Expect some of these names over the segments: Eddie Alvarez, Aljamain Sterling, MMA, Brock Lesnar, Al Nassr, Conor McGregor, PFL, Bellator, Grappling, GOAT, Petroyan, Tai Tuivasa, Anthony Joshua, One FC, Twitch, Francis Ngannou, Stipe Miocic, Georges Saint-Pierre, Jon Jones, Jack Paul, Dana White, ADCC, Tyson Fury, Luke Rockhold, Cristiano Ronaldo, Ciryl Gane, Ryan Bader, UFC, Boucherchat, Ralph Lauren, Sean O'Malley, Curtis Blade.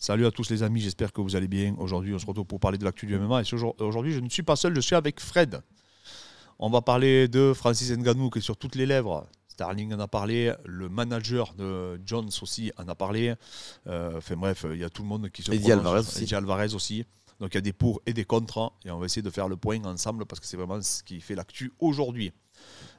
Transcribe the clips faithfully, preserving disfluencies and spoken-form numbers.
Salut à tous les amis, j'espère que vous allez bien. Aujourd'hui, on se retrouve pour parler de l'actu du M M A. Et aujourd'hui, je ne suis pas seul, je suis avec Fred. On va parler de Francis Ngannou qui est sur toutes les lèvres. Sterling en a parlé, le manager de Jones aussi en a parlé. Euh, enfin bref, il y a tout le monde qui se Eddie Alvarez aussi. Eddie Alvarez aussi. Donc il y a des pour et des contre. Et on va essayer de faire le point ensemble parce que c'est vraiment ce qui fait l'actu aujourd'hui.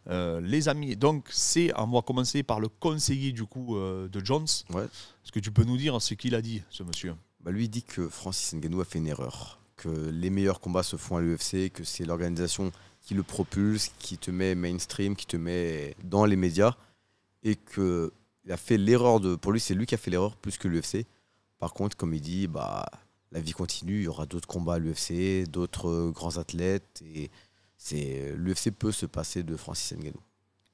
Euh, les amis, donc c'est, on va commencer par le conseiller du coup euh, de Jones. Ouais. Est-ce que tu peux nous dire ce qu'il a dit, ce monsieur? Bah, lui, il dit que Francis Ngannou a fait une erreur, que les meilleurs combats se font à l'U F C, que c'est l'organisation qui le propulse, qui te met mainstream, qui te met dans les médias, et que il a fait l'erreur de, pour lui, c'est lui qui a fait l'erreur plus que l'U F C. Par contre, comme il dit, bah, la vie continue, il y aura d'autres combats à l'U F C, d'autres euh, grands athlètes et l'U F C peut se passer de Francis Ngannou.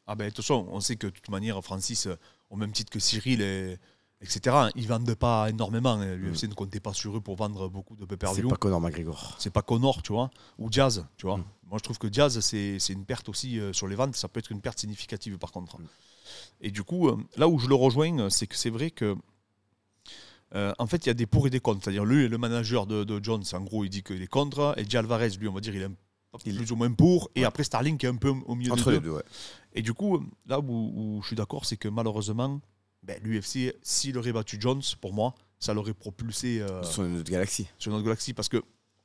Ah ben, de toute façon, on sait que de toute manière, Francis, au même titre que Ciryl, et, etc., ils ne vendent pas énormément. L'U F C mmh. ne comptait pas sur eux pour vendre beaucoup de pay-per-view. C'est pas Conor McGregor. C'est pas Conor, tu vois, ou Diaz, tu vois. Mmh. Moi, je trouve que Diaz, c'est une perte aussi euh, sur les ventes. Ça peut être une perte significative, par contre. Mmh. Et du coup, euh, là où je le rejoins, c'est que c'est vrai que Euh, en fait, il y a des pour et des contre. C'est-à-dire, lui, le manager de, de Jones, en gros, il dit qu'il est contre. Et Eddie Alvarez, lui, on va dire, il est il... plus ou moins pour. Et ouais. après, Sterling qui est un peu au milieu entre des les deux. deux ouais. Et du coup, là où, où je suis d'accord, c'est que malheureusement, ben, l'U F C, s'il aurait battu Jones, pour moi, ça l'aurait propulsé euh, sur notre galaxie. Sur notre galaxie, parce que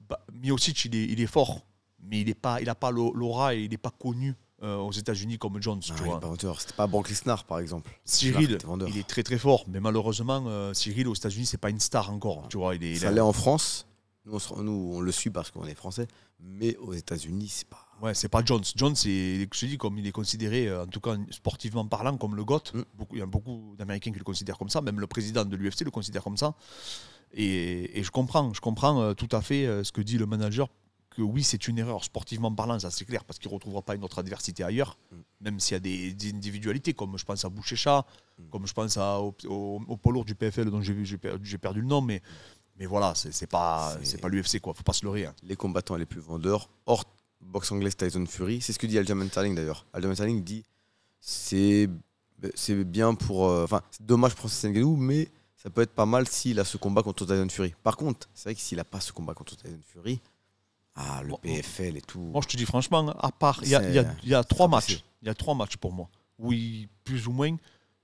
bah, Miocic, il est, il est fort, mais il n'a pas, pas l'aura et il n'est pas connu Euh, aux États-Unis comme Jones. Ah, tu vois. C'était pas Brock Lesnar par exemple. Ciryl, il est très très fort, mais malheureusement, euh, Ciryl aux États-Unis, c'est pas une star encore. Ah. Tu vois, il est. Ça l'est en France. Nous on, se, nous, on le suit parce qu'on est français, mais aux États-Unis, c'est pas. Ouais, c'est pas Jones. Jones, c'est, je dis, comme il est considéré, en tout cas sportivement parlant, comme le GOAT. Mm. Beaucoup, il y a beaucoup d'Américains qui le considèrent comme ça. Même le président de l'U F C le considère comme ça. Et, et je comprends, je comprends euh, tout à fait euh, ce que dit le manager. Que oui, c'est une erreur sportivement parlant, ça c'est clair, parce qu'il ne retrouvera pas une autre adversité ailleurs, mm. même s'il y a des, des individualités, comme je pense à Boucherchat, mm. comme je pense à, au, au, au poids lourd du P F L, dont j'ai perdu, perdu le nom, mais, mais voilà, ce n'est pas, pas l'U F C, il ne faut pas se leurrer. Hein. Les combattants les plus vendeurs, hors boxe anglaise Tyson Fury, c'est ce que dit Aljamain Sterling d'ailleurs. Aljamain Sterling dit c'est bien pour. Enfin, euh, c'est dommage pour Francis Ngannou, mais ça peut être pas mal s'il a ce combat contre Tyson Fury. Par contre, c'est vrai que s'il n'a pas ce combat contre Tyson Fury, ah, le P F L et tout. Moi, je te dis franchement, à part, il y a, y, a, y a trois matchs. Il y a trois matchs pour moi où il, plus ou moins,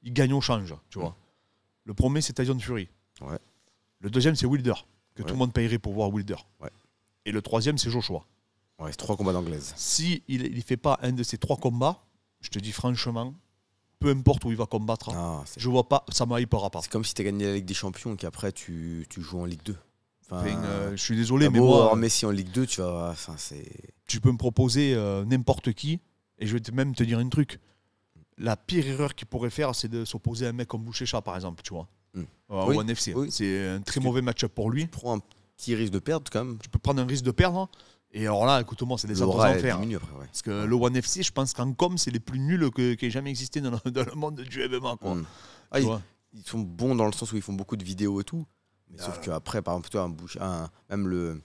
il gagne au change. Tu vois. Mm. Le premier, c'est Tyson Fury. Ouais. Le deuxième, c'est Wilder, que ouais. tout le monde paierait pour voir Wilder. Ouais. Et le troisième, c'est Joshua. Ouais, c'est trois combats d'anglaise. Si il ne fait pas un de ces trois combats, je te dis franchement, peu importe où il va combattre, ah, je vois pas, ça ne hypera pas. C'est comme si tu as gagné la Ligue des Champions et qu'après, tu, tu joues en Ligue deux. Enfin, enfin, euh, je suis désolé, mais moi, Messi en Ligue deux, tu vas, enfin, c'est. Tu peux me proposer euh, n'importe qui, et je vais te, même te dire un truc. La pire erreur qu'il pourrait faire, c'est de s'opposer à un mec comme Boucherchat, par exemple, tu vois, mm. euh, oui. ou un F C. Oui. C'est un très Parce mauvais match-up pour lui. Tu prends un petit risque de perdre, quand même. Tu peux prendre un risque de perdre. Et alors là, écoute-moi, c'est des choses à faire. Après, ouais. Parce que le One F C, je pense qu'en com, c'est les plus nuls que, qui aient jamais existé dans le, dans le monde du M M A. Quoi. Mm. Ah, ils, ils sont bons dans le sens où ils font beaucoup de vidéos et tout. Mais sauf qu'après, par exemple, toi, un bouche, un, même le,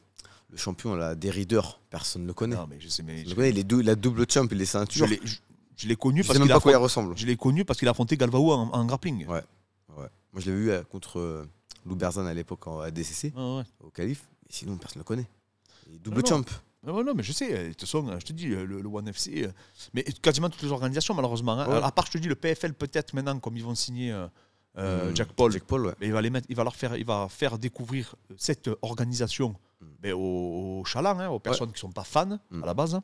le champion, là, des Raiders, personne ne le connaît. Non, mais je sais, mais je je connais les deux, la double champ et les ceintures. Je l'ai je, je connu, parce qu'il affronte, qu affronté Galvao en, en grappling. Ouais. Ouais. Moi, je l'ai vu euh, contre euh, Lou Berzan à l'époque en A D C C, ah ouais. au Calife. Mais sinon, personne ne le connaît. Et double champ. Non, non, mais je sais, de toute façon, je te dis, le, le One F C, euh, mais quasiment toutes les organisations, malheureusement. Hein, ouais. À part, je te dis, le P F L, peut-être maintenant, comme ils vont signer. Euh, Euh, mmh, Jack Paul, Jack Paul ouais. il, va les mettre, il, va leur faire, il va faire découvrir cette organisation mmh. mais aux, aux chalands, hein, aux personnes ouais. qui ne sont pas fans mmh. à la base.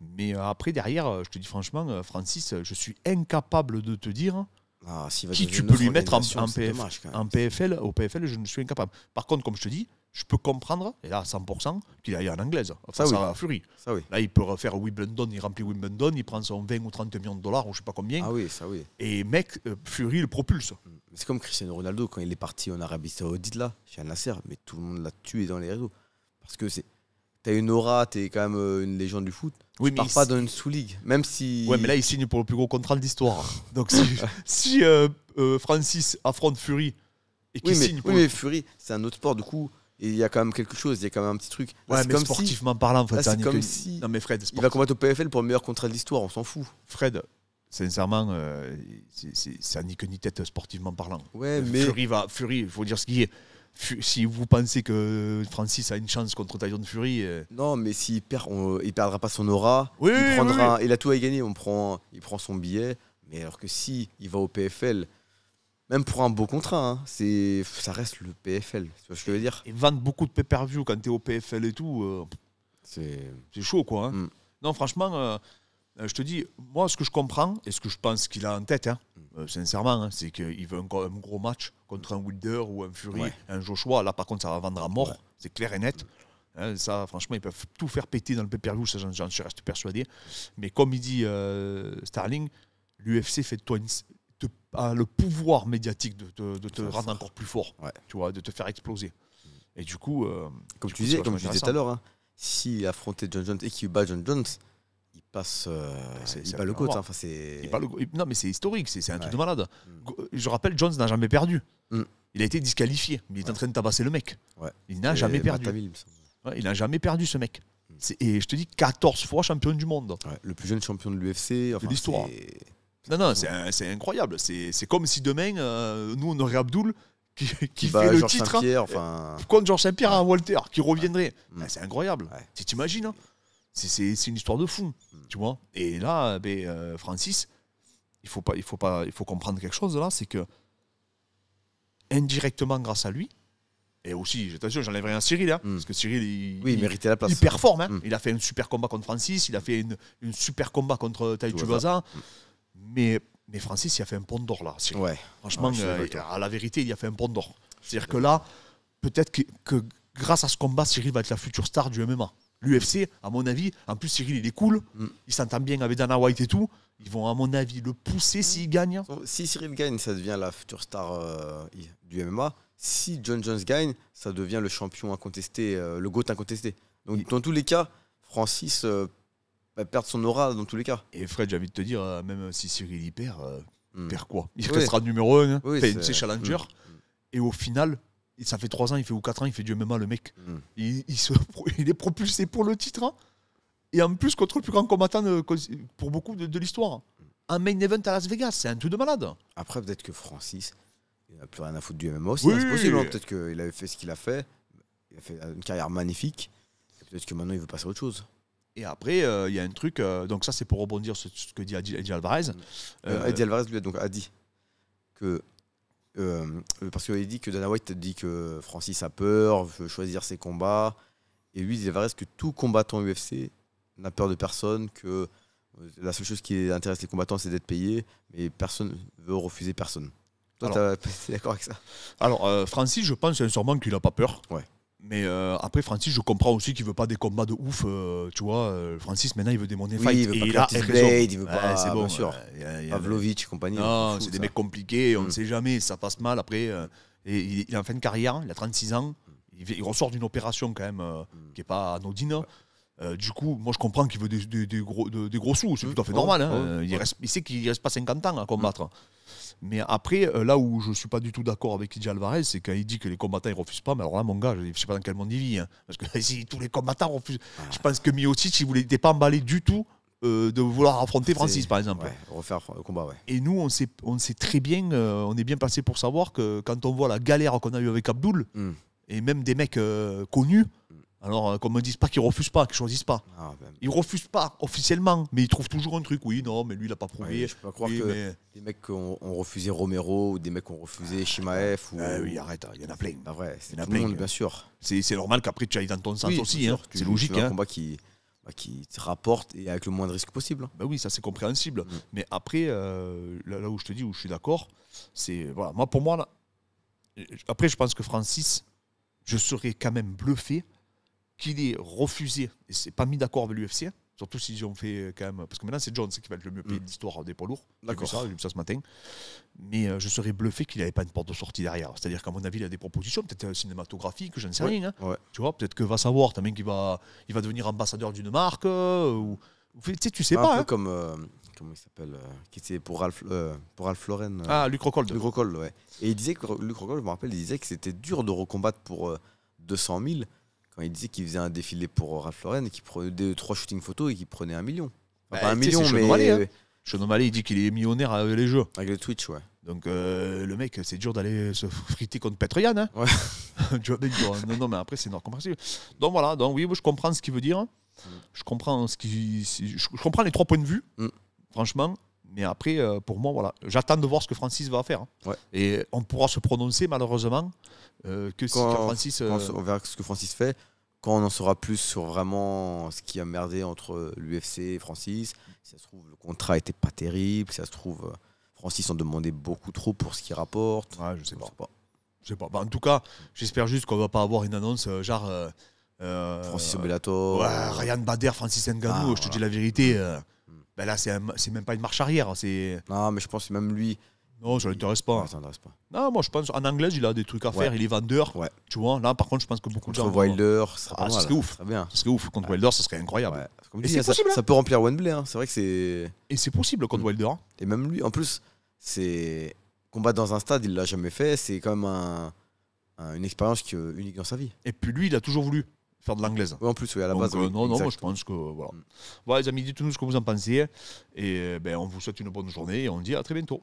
Mais après, derrière, je te dis franchement, Francis, je suis incapable de te dire ah, si qui tu peux lui mettre en, en, P F, dommage, en P F L. Au P F L, je ne suis incapable. Par contre, comme je te dis, je peux comprendre, et là, à cent pour cent, qu'il aille en anglaise. Enfin, ça, ça oui. a Fury. Ça, oui. Là, il peut refaire Wimbledon, il remplit Wimbledon, il prend son vingt ou trente millions de dollars, ou je ne sais pas combien. Ah oui, ça oui. Et mec, euh, Fury le propulse. C'est comme Cristiano Ronaldo, quand il est parti en Arabie Saoudite, là, chez Al Nassr, mais tout le monde l'a tué dans les réseaux. Parce que c'est. T'as une aura, t'es quand même euh, une légende du foot. Oui, tu mais pars il... pas dans une sous-ligue, même si. Ouais, mais là, il signe pour le plus gros contrat de l'histoire. Donc, si, si euh, euh, Francis affronte Fury et qu'il oui, signe. Mais, pour oui, le... mais Fury, c'est un autre sport, du coup. Et il y a quand même quelque chose, il y a quand même un petit truc. Ouais, mais comme sportivement si... parlant, en fait, c'est comme si. Non, mais Fred, il va combattre au P F L pour le meilleur contrat de l'histoire, on s'en fout. Fred, sincèrement, euh, c'est un nique ni tête sportivement parlant. Ouais, mais. Fury va. Fury, il faut dire ce qu'il est. si vous pensez que Francis a une chance contre Tyson Fury... Euh... Non, mais s'il perd, on, il perdra pas son aura. Oui, il prendra, oui, oui. Il a tout à gagner. On prend, il prend son billet. Mais alors que si il va au P F L, même pour un beau contrat, hein, c'est, ça reste le P F L. Tu vois ce que je veux dire? Ils vendent beaucoup de pay-per-view quand tu es au P F L et tout. Euh, c'est chaud, quoi. Hein. Mm. Non, franchement... Euh, je te dis, moi, ce que je comprends et ce que je pense qu'il a en tête, hein, euh, sincèrement, hein, c'est qu'il veut un, un gros match contre un Wilder ou un Fury, ouais. un Joshua. Là, par contre, ça va vendre à mort, ouais. c'est clair et net. Hein, ça, franchement, ils peuvent tout faire péter dans le pay-per-view, ça, j'en reste persuadé. Mais comme il dit euh, Sterling, l'U F C fait toi une, te, a le pouvoir médiatique de, de, de te ça, rendre ça. encore plus fort, ouais. tu vois, de te faire exploser. Et du coup, euh, comme du tu coup, disais, comme tu disais tout à l'heure, hein, s'il affrontait Jon Jones et qu'il bat Jon Jones. Il passe euh, il bat le coach. Hein, non, mais c'est historique, c'est un ouais. truc de malade. Mm. Je rappelle, Jones n'a jamais perdu. Mm. Il a été disqualifié, mais il est ouais. en train de tabasser le mec. Ouais. Il n'a jamais perdu. Matamil, ouais, il n'a jamais perdu, ce mec. Mm. Et je te dis, quatorze fois champion du monde. Ouais. Le plus jeune champion de l'U F C. Enfin, de l'histoire. Non, non, c'est incroyable. C'est comme si demain, euh, nous, on aurait Abdul qui, qui bah, fait Georges le titre hein, enfin... contre Georges Saint-Pierre à ouais. Walter, qui reviendrait. Ouais. Bah, c'est incroyable. Ouais. Si tu imagines. Hein. C'est une histoire de fou, tu vois. Et là, ben, euh, Francis, il faut, pas, il, faut pas, il faut comprendre quelque chose là, c'est que indirectement grâce à lui, et aussi, attention, j'enlève rien à Ciryl, hein, mm. parce que Ciryl, il, oui, il, il méritait la place. Il performe, hein. mm. il a fait un super combat contre Francis, il a fait une, une super combat contre Tai Tuivasa, mm. mais, mais Francis, il a fait un pont d'or là. Ouais. Franchement, ouais, euh, à la vérité, il a fait un pont d'or. C'est-à-dire que là, peut-être que, que grâce à ce combat, Ciryl va être la future star du M M A. L'U F C, à mon avis, en plus Ciryl il est cool, mm. il s'entend bien avec Dana White et tout, ils vont à mon avis le pousser s'il gagne. Si Ciryl gagne, ça devient la future star euh, du M M A. Si Jon Jones gagne, ça devient le champion incontesté, euh, le GOAT incontesté. Donc et dans tous les cas, Francis euh, va perdre son aura dans tous les cas. Et Fred, j'ai envie de te dire, euh, même si Ciryl y perd, euh, mm. perd quoi? Il oui. restera numéro un, hein. oui, c'est challenger, mm. et au final... Ça fait trois ans, il fait ou quatre ans, il fait du M M A, le mec. Mm. Il, il, se, il est propulsé pour le titre. Hein. Et en plus, contre le plus grand combattant de, pour beaucoup de, de l'histoire. Un main event à Las Vegas, c'est un truc de malade. Après, peut-être que Francis, il n'a plus rien à foutre du M M A aussi. Oui, hein, c'est possible, hein. Peut-être qu'il avait fait ce qu'il a fait. Il a fait une carrière magnifique. Peut-être que maintenant, il veut passer à autre chose. Et après, il euh, y a un truc. Euh, donc, ça, c'est pour rebondir sur ce que dit Eddie Alvarez. Euh, Eddie Alvarez, lui, donc, a dit que. Euh, parce qu'il dit que Dana White dit que Francis a peur, veut choisir ses combats. Et lui, il est vrai que tout combattant U F C n'a peur de personne, que la seule chose qui intéresse les combattants, c'est d'être payé, mais personne ne veut refuser personne. Toi, tu es d'accord avec ça? Alors, euh, Francis, je pense sûrement qu'il n'a pas peur. Ouais. Mais euh, après, Francis, je comprends aussi qu'il ne veut pas des combats de ouf. Euh, tu vois, euh, Francis, maintenant, il veut des money fights. Oui, il veut et pas Curtis Blade, il veut pas, ouais, bon, bien sûr. Euh, Pavlovitch et compagnie. Non, c'est des mecs compliqués, on ne mm. sait jamais, ça passe mal. Après, euh, et il est en fin de carrière, il a trente-six ans, il, il ressort d'une opération quand même euh, mm. qui n'est pas anodine. Euh, du coup, moi, je comprends qu'il veut des, des, des, gros, des, des gros sous, c'est mm. tout à fait oh, normal. Hein. Oh, il, ouais. reste, il sait qu'il ne reste pas cinquante ans à combattre. Mm. Mais après, là où je ne suis pas du tout d'accord avec Eddie Alvarez, c'est quand il dit que les combattants ne refusent pas. Mais alors là, mon gars, je ne sais pas dans quel monde il vit. Hein, parce que si tous les combattants refusent. Ah. Je pense que Miocic, il n'était pas emballé du tout euh, de vouloir affronter Francis, par exemple. Ouais, refaire le combat, ouais. Et nous, on sait, on sait très bien, euh, on est bien placé pour savoir que quand on voit la galère qu'on a eue avec Abdul, mm. et même des mecs euh, connus, alors qu'on ne me dise pas qu'ils ne refusent pas, qu'ils ne choisissent pas. Ah, ben... Ils ne refusent pas officiellement, mais ils trouvent toujours un truc. Oui, non, mais lui, il n'a pas prouvé. Ouais, je peux pas croire oui, que mais... des mecs qui ont, ont refusé Romero, ou des mecs qui ont refusé ah, Shimaev. Ou... Ah, oui, arrête, il y en a plein. C'est pas vrai, c'est tout le monde, bien sûr. C'est normal qu'après tu ailles dans ton sens oui, aussi. Hein. C'est logique. C'est un hein. combat qui, bah, qui te rapporte et avec le moins de risque possible. Bah oui, ça c'est compréhensible. Mmh. Mais après, euh, là, là où je te dis, où je suis d'accord, c'est. Voilà, moi, pour moi, là, après, je pense que Francis, je serais quand même bluffé. Qu'il est refusé et s'est pas mis d'accord avec l'U F C, surtout s'ils ont fait quand même. Parce que maintenant, c'est Jones qui va être le mieux payé de l'histoire des poids lourds. D'accord. J'ai vu ça ce matin. Mais euh, je serais bluffé qu'il n'avait pas une porte de sortie derrière. C'est-à-dire qu'à mon avis, il a des propositions, peut-être cinématographiques, je ne sais ouais. rien. Hein. Ouais. Tu vois, peut-être que va savoir, t'as un mec qui va, il va devenir ambassadeur d'une marque. Euh, ou, tu sais, tu sais un pas. Un peu hein. comme. Euh, comment il s'appelle euh, qui était pour Ralph, euh, pour Ralph Lauren. Euh, ah, Luke Rockhold. Luke Rockhold, ouais. Et il disait que Luke Rockhold, je me rappelle, il disait que c'était dur de recombattre pour euh, deux cent mille. Quand il disait qu'il faisait un défilé pour Ralph Lauren et qu'il prenait deux, trois shootings photos et qu'il prenait un million. Enfin, bah, pas un million, mais... Sean O'Malley, hein. Sean O'Malley, il dit qu'il est millionnaire avec les jeux. Avec le Twitch, ouais. Donc, euh, le mec, c'est dur d'aller se friter contre Petroyan. Hein. Ouais. tu vois, non, non, mais après, c'est compréhensible. Donc voilà, donc oui, je comprends ce qu'il veut dire. Je comprends, ce qui, je comprends les trois points de vue, mm. franchement. Mais après, pour moi, voilà, j'attends de voir ce que Francis va faire. Ouais. Et on pourra se prononcer, malheureusement, euh, que quand si, quand Francis, euh... on verra ce que Francis fait. Quand on en saura plus sur vraiment ce qui a merdé entre l'U F C et Francis, si ça se trouve, le contrat n'était pas terrible, si ça se trouve, Francis en demandait beaucoup trop pour ce qu'il rapporte. Ouais, je ne sais pas. pas. Je sais pas. Bah, en tout cas, j'espère juste qu'on ne va pas avoir une annonce genre... Euh, euh, Francis Bellator. Ouais, Ryan Bader, Francis Ngannou, ah, je voilà. te dis la vérité. Euh, ben là, c'est même pas une marche arrière. Non, mais je pense que même lui... Non, ça ne l'intéresse pas. Ouais, ça l'intéresse pas. Non, moi je pense en anglais, il a des trucs à faire, ouais. il est vendeur. Ouais. Tu vois, là par contre, je pense que beaucoup de gens. Contre Wilder, ça serait, ah, ça serait ouf. Ce serait ouf. Contre ouais. Wilder, ça serait incroyable. Ouais. Comme dis, ça, ça peut remplir Wembley. Hein. C'est vrai que c'est. Et c'est possible contre mmh. Wilder. Hein. Et même lui, en plus, c'est combattre dans un stade, il l'a jamais fait. C'est quand même un... Un... une expérience qui... unique dans sa vie. Et puis lui, il a toujours voulu faire de l'anglaise. Oui, en plus, oui, à la base. Donc, euh, oui, non, exact. non, moi, je pense que voilà. Mm. Voilà, les amis, dites-nous ce que vous en pensez. Et ben, on vous souhaite une bonne journée et on dit à très bientôt.